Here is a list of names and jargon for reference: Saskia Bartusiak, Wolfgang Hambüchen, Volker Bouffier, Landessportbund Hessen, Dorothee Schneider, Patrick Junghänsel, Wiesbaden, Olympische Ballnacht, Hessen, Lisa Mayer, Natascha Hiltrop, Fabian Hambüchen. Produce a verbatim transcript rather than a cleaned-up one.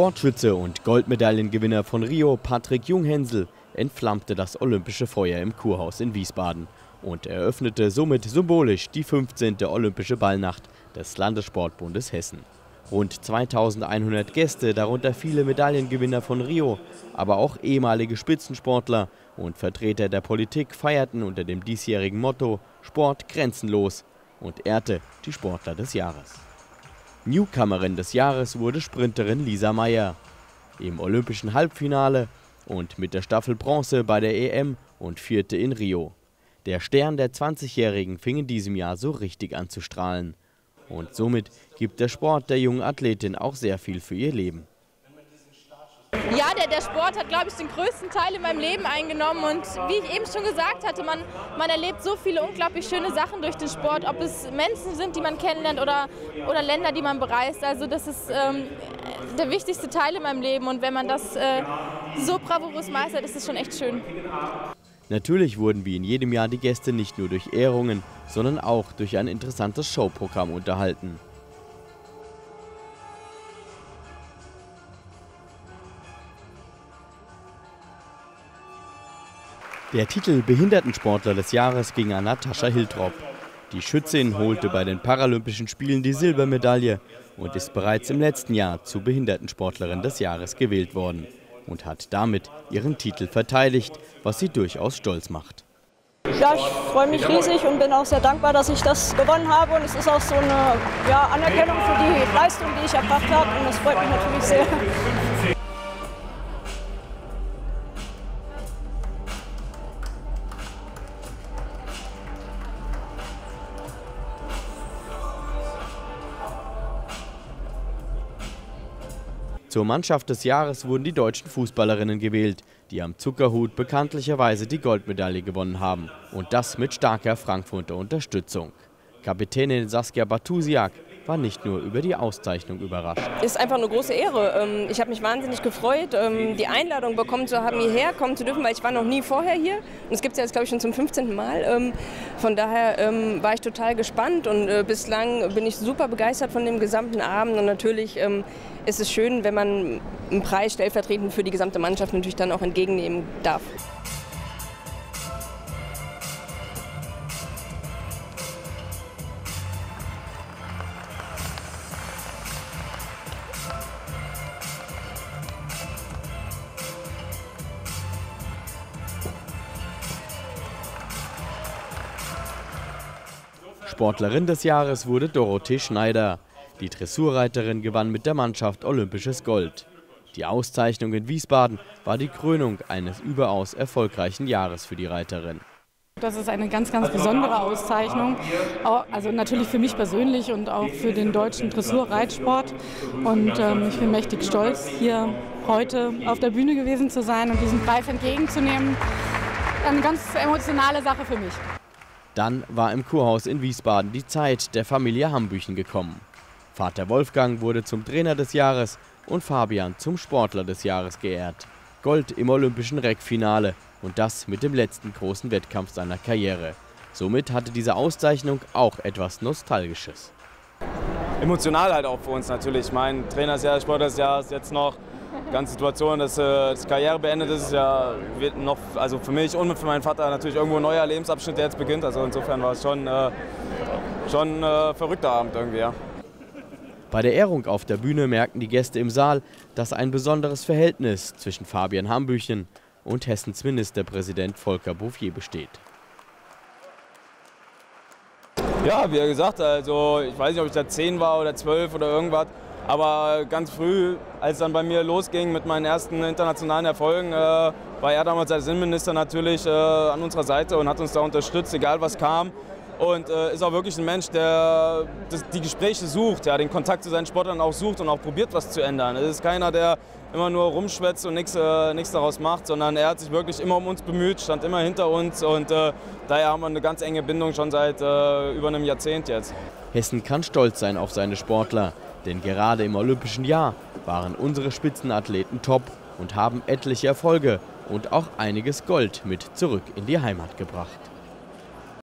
Sportschütze und Goldmedaillengewinner von Rio, Patrick Junghänsel, entflammte das olympische Feuer im Kurhaus in Wiesbaden und eröffnete somit symbolisch die fünfzehnte Olympische Ballnacht des Landessportbundes Hessen. Rund zweitausendeinhundert Gäste, darunter viele Medaillengewinner von Rio, aber auch ehemalige Spitzensportler und Vertreter der Politik feierten unter dem diesjährigen Motto „Sport grenzenlos" und ehrte die Sportler des Jahres. Newcomerin des Jahres wurde Sprinterin Lisa Mayer. Im olympischen Halbfinale und mit der Staffel Bronze bei der E M und Vierte in Rio. Der Stern der zwanzigjährigen fing in diesem Jahr so richtig an zu strahlen. Und somit gibt der Sport der jungen Athletin auch sehr viel für ihr Leben. Ja, der, der Sport hat, glaube ich, den größten Teil in meinem Leben eingenommen. Und wie ich eben schon gesagt hatte, man, man erlebt so viele unglaublich schöne Sachen durch den Sport. Ob es Menschen sind, die man kennenlernt oder, oder Länder, die man bereist. Also das ist ähm, der wichtigste Teil in meinem Leben. Und wenn man das äh, so bravourös meistert, ist es schon echt schön. Natürlich wurden wie in jedem Jahr die Gäste nicht nur durch Ehrungen, sondern auch durch ein interessantes Showprogramm unterhalten. Der Titel Behindertensportler des Jahres ging an Natascha Hiltrop. Die Schützin holte bei den Paralympischen Spielen die Silbermedaille und ist bereits im letzten Jahr zur Behindertensportlerin des Jahres gewählt worden und hat damit ihren Titel verteidigt, was sie durchaus stolz macht. Ja, ich freue mich riesig und bin auch sehr dankbar, dass ich das gewonnen habe. Und es ist auch so eine ja, Anerkennung für die Leistung, die ich erbracht habe. Und das freut mich natürlich sehr. Zur Mannschaft des Jahres wurden die deutschen Fußballerinnen gewählt, die am Zuckerhut bekanntlicherweise die Goldmedaille gewonnen haben. Und das mit starker Frankfurter Unterstützung. Kapitänin Saskia Bartusiak war nicht nur über die Auszeichnung überrascht. Ist einfach eine große Ehre. Ich habe mich wahnsinnig gefreut, die Einladung bekommen zu haben, hierher kommen zu dürfen, weil ich war noch nie vorher hier. Und es gibt es ja jetzt, glaube ich, schon zum fünfzehnten Mal. Von daher war ich total gespannt und bislang bin ich super begeistert von dem gesamten Abend. Und natürlich ist es schön, wenn man einen Preis stellvertretend für die gesamte Mannschaft natürlich dann auch entgegennehmen darf. Sportlerin des Jahres wurde Dorothee Schneider. Die Dressurreiterin gewann mit der Mannschaft olympisches Gold. Die Auszeichnung in Wiesbaden war die Krönung eines überaus erfolgreichen Jahres für die Reiterin. Das ist eine ganz, ganz besondere Auszeichnung, also natürlich für mich persönlich und auch für den deutschen Dressurreitsport. Und ähm, ich bin mächtig stolz, hier heute auf der Bühne gewesen zu sein und diesen Preis entgegenzunehmen. Eine ganz emotionale Sache für mich. Dann war im Kurhaus in Wiesbaden die Zeit der Familie Hambüchen gekommen. Vater Wolfgang wurde zum Trainer des Jahres und Fabian zum Sportler des Jahres geehrt. Gold im olympischen Reck-Finale und das mit dem letzten großen Wettkampf seiner Karriere. Somit hatte diese Auszeichnung auch etwas Nostalgisches. Emotional halt auch für uns natürlich. Mein Trainer des Jahres, Sportler des Jahres, jetzt noch. Die ganze Situation, dass die Karriere beendet ist, ja, wird noch, also für mich und für meinen Vater natürlich irgendwo ein neuer Lebensabschnitt, der jetzt beginnt. Also insofern war es schon, äh, schon ein verrückter Abend irgendwie. Ja. Bei der Ehrung auf der Bühne merkten die Gäste im Saal, dass ein besonderes Verhältnis zwischen Fabian Hambüchen und Hessens Ministerpräsident Volker Bouffier besteht. Ja, wie er gesagt hat, also ich weiß nicht, ob ich da zehn war oder zwölf oder irgendwas. Aber ganz früh, als es dann bei mir losging mit meinen ersten internationalen Erfolgen, äh, war er damals als Innenminister natürlich äh, an unserer Seite und hat uns da unterstützt, egal was kam. Und äh, ist auch wirklich ein Mensch, der das, die Gespräche sucht, ja, den Kontakt zu seinen Sportlern auch sucht und auch probiert, was zu ändern. Es ist keiner, der immer nur rumschwätzt und nichts äh, nichts daraus macht, sondern er hat sich wirklich immer um uns bemüht, stand immer hinter uns. Und äh, daher haben wir eine ganz enge Bindung schon seit äh, über einem Jahrzehnt jetzt. Hessen kann stolz sein auf seine Sportler. Denn gerade im olympischen Jahr waren unsere Spitzenathleten top und haben etliche Erfolge und auch einiges Gold mit zurück in die Heimat gebracht.